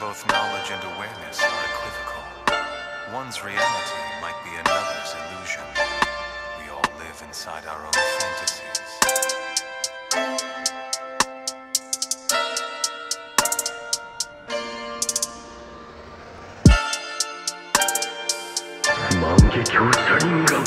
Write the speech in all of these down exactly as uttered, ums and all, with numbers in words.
Both knowledge and awareness are equivocal. One's reality might be another's illusion. We all live inside our own fantasies. 만개 겨우 살인감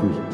Thank you.